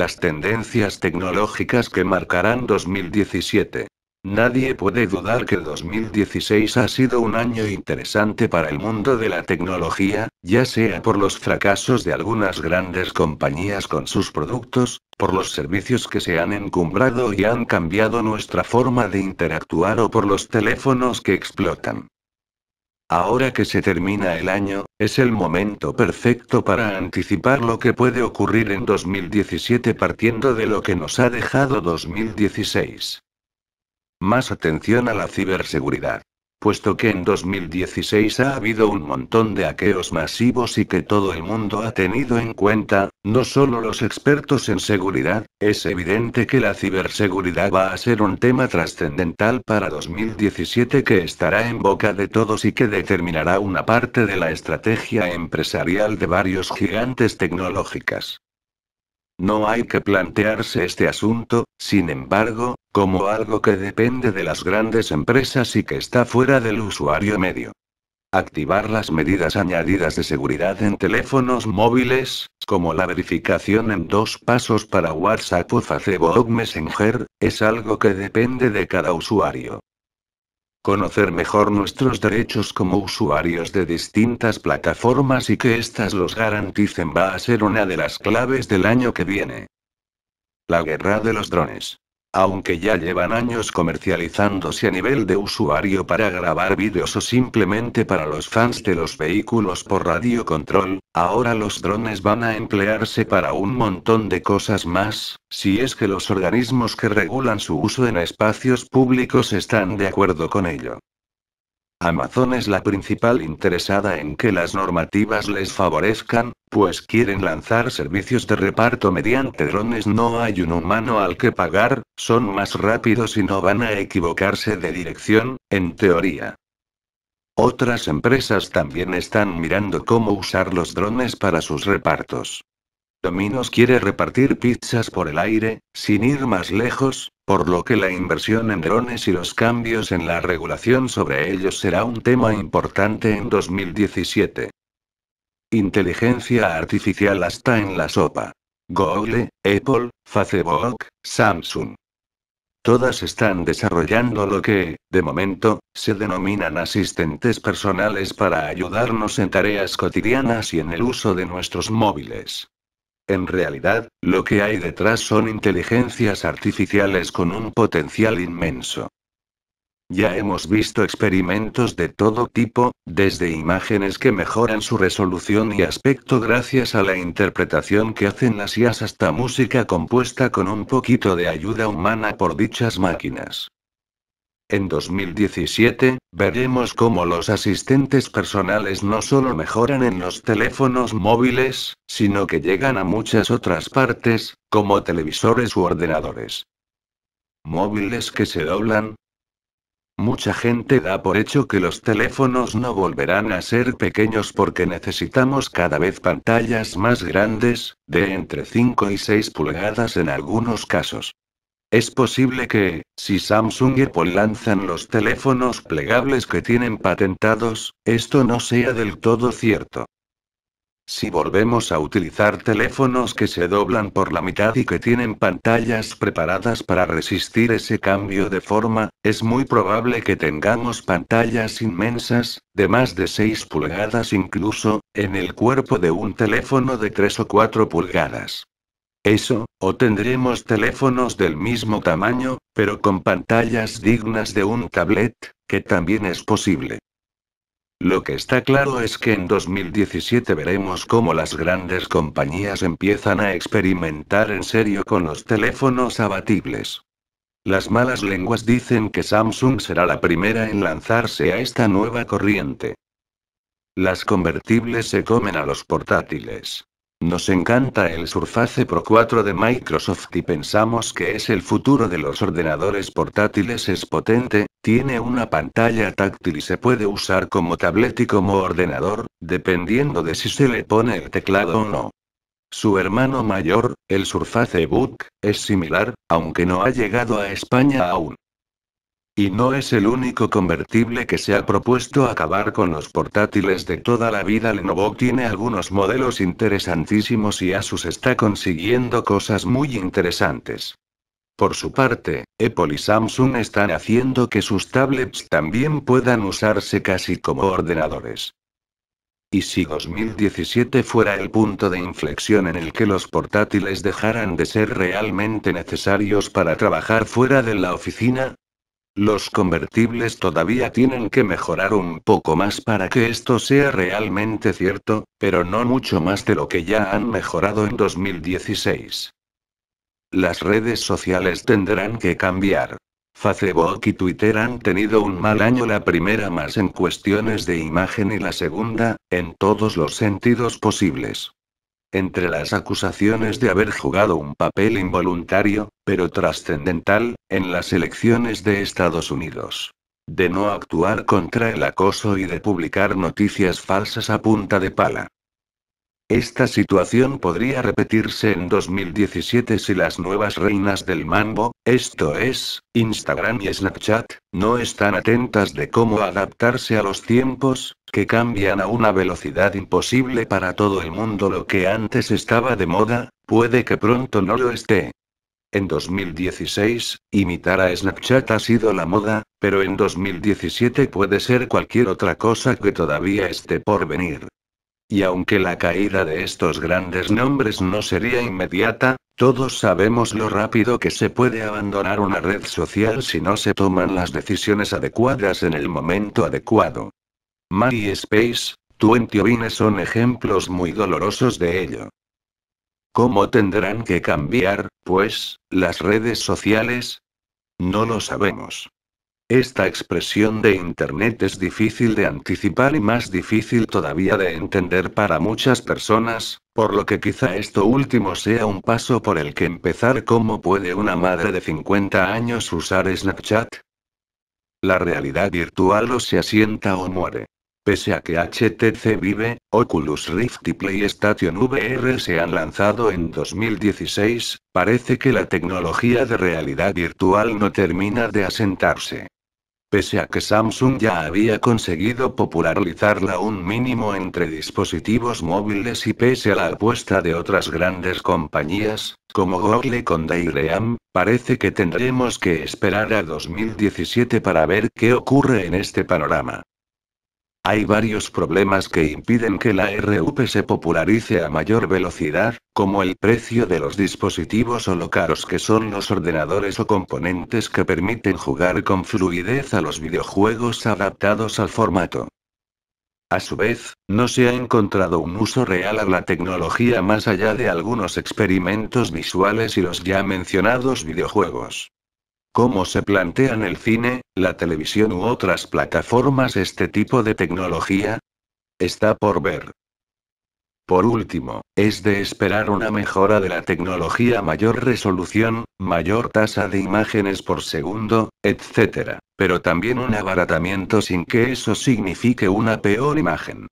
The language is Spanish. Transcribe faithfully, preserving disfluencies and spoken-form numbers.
Las tendencias tecnológicas que marcarán dos mil diecisiete. Nadie puede dudar que el dos mil dieciséis ha sido un año interesante para el mundo de la tecnología, ya sea por los fracasos de algunas grandes compañías con sus productos, por los servicios que se han encumbrado y han cambiado nuestra forma de interactuar o por los teléfonos que explotan. Ahora que se termina el año, es el momento perfecto para anticipar lo que puede ocurrir en dos mil diecisiete partiendo de lo que nos ha dejado dos mil dieciséis. Más atención a la ciberseguridad. Puesto que en dos mil dieciséis ha habido un montón de hackeos masivos y que todo el mundo ha tenido en cuenta, no solo los expertos en seguridad, es evidente que la ciberseguridad va a ser un tema trascendental para dos mil diecisiete que estará en boca de todos y que determinará una parte de la estrategia empresarial de varios gigantes tecnológicas. No hay que plantearse este asunto, sin embargo, como algo que depende de las grandes empresas y que está fuera del usuario medio. Activar las medidas añadidas de seguridad en teléfonos móviles, como la verificación en dos pasos para WhatsApp o Facebook Messenger, es algo que depende de cada usuario. Conocer mejor nuestros derechos como usuarios de distintas plataformas y que éstas los garanticen va a ser una de las claves del año que viene. La guerra de los drones. Aunque ya llevan años comercializándose a nivel de usuario para grabar vídeos o simplemente para los fans de los vehículos por radio control, ahora los drones van a emplearse para un montón de cosas más, si es que los organismos que regulan su uso en espacios públicos están de acuerdo con ello. Amazon es la principal interesada en que las normativas les favorezcan, pues quieren lanzar servicios de reparto mediante drones. No hay un humano al que pagar, son más rápidos y no van a equivocarse de dirección, en teoría. Otras empresas también están mirando cómo usar los drones para sus repartos. Domino's quiere repartir pizzas por el aire, sin ir más lejos, por lo que la inversión en drones y los cambios en la regulación sobre ellos será un tema importante en dos mil diecisiete. Inteligencia artificial hasta en la sopa. Google, Apple, Facebook, Samsung. Todas están desarrollando lo que, de momento, se denominan asistentes personales para ayudarnos en tareas cotidianas y en el uso de nuestros móviles. En realidad, lo que hay detrás son inteligencias artificiales con un potencial inmenso. Ya hemos visto experimentos de todo tipo, desde imágenes que mejoran su resolución y aspecto gracias a la interpretación que hacen las I As hasta música compuesta con un poquito de ayuda humana por dichas máquinas. En dos mil diecisiete, veremos cómo los asistentes personales no solo mejoran en los teléfonos móviles, sino que llegan a muchas otras partes, como televisores u ordenadores. Móviles que se doblan. Mucha gente da por hecho que los teléfonos no volverán a ser pequeños porque necesitamos cada vez pantallas más grandes, de entre cinco y seis pulgadas en algunos casos. Es posible que, si Samsung y Apple lanzan los teléfonos plegables que tienen patentados, esto no sea del todo cierto. Si volvemos a utilizar teléfonos que se doblan por la mitad y que tienen pantallas preparadas para resistir ese cambio de forma, es muy probable que tengamos pantallas inmensas, de más de seis pulgadas incluso, en el cuerpo de un teléfono de tres o cuatro pulgadas. Eso, o tendremos teléfonos del mismo tamaño, pero con pantallas dignas de un tablet, que también es posible. Lo que está claro es que en dos mil diecisiete veremos cómo las grandes compañías empiezan a experimentar en serio con los teléfonos abatibles. Las malas lenguas dicen que Samsung será la primera en lanzarse a esta nueva corriente. Las convertibles se comen a los portátiles. Nos encanta el Surface Pro cuatro de Microsoft y pensamos que es el futuro de los ordenadores portátiles. Es potente, tiene una pantalla táctil y se puede usar como tablet y como ordenador, dependiendo de si se le pone el teclado o no. Su hermano mayor, el Surface Book, es similar, aunque no ha llegado a España aún. Y no es el único convertible que se ha propuesto acabar con los portátiles de toda la vida. Lenovo tiene algunos modelos interesantísimos y Asus está consiguiendo cosas muy interesantes. Por su parte, Apple y Samsung están haciendo que sus tablets también puedan usarse casi como ordenadores. Y si dos mil diecisiete fuera el punto de inflexión en el que los portátiles dejaran de ser realmente necesarios para trabajar fuera de la oficina, los convertibles todavía tienen que mejorar un poco más para que esto sea realmente cierto, pero no mucho más de lo que ya han mejorado en dos mil dieciséis. Las redes sociales tendrán que cambiar. Facebook y Twitter han tenido un mal año, la primera más en cuestiones de imagen y la segunda, en todos los sentidos posibles. Entre las acusaciones de haber jugado un papel involuntario, pero trascendental, en las elecciones de Estados Unidos, de no actuar contra el acoso y de publicar noticias falsas a punta de pala. Esta situación podría repetirse en dos mil diecisiete si las nuevas reinas del mambo, esto es, Instagram y Snapchat, no están atentas de cómo adaptarse a los tiempos, que cambian a una velocidad imposible para todo el mundo. Lo que antes estaba de moda, puede que pronto no lo esté. En dos mil dieciséis, imitar a Snapchat ha sido la moda, pero en dos mil diecisiete puede ser cualquier otra cosa que todavía esté por venir. Y aunque la caída de estos grandes nombres no sería inmediata, todos sabemos lo rápido que se puede abandonar una red social si no se toman las decisiones adecuadas en el momento adecuado. MySpace, Twitter Vine son ejemplos muy dolorosos de ello. ¿Cómo tendrán que cambiar, pues, las redes sociales? No lo sabemos. Esta expresión de Internet es difícil de anticipar y más difícil todavía de entender para muchas personas, por lo que quizá esto último sea un paso por el que empezar. ¿Cómo puede una madre de cincuenta años usar Snapchat? La realidad virtual o se asienta o muere. Pese a que H T C Vive, Oculus Rift y PlayStation V R se han lanzado en dos mil dieciséis, parece que la tecnología de realidad virtual no termina de asentarse. Pese a que Samsung ya había conseguido popularizarla un mínimo entre dispositivos móviles y pese a la apuesta de otras grandes compañías, como Google con Daydream, parece que tendremos que esperar a dos mil diecisiete para ver qué ocurre en este panorama. Hay varios problemas que impiden que la R V se popularice a mayor velocidad, como el precio de los dispositivos o lo caros que son los ordenadores o componentes que permiten jugar con fluidez a los videojuegos adaptados al formato. A su vez, no se ha encontrado un uso real a la tecnología más allá de algunos experimentos visuales y los ya mencionados videojuegos. Como se plantean el cine, la televisión u otras plataformas este tipo de tecnología? Está por ver. Por último, es de esperar una mejora de la tecnología, mayor resolución, mayor tasa de imágenes por segundo, etcétera, pero también un abaratamiento sin que eso signifique una peor imagen.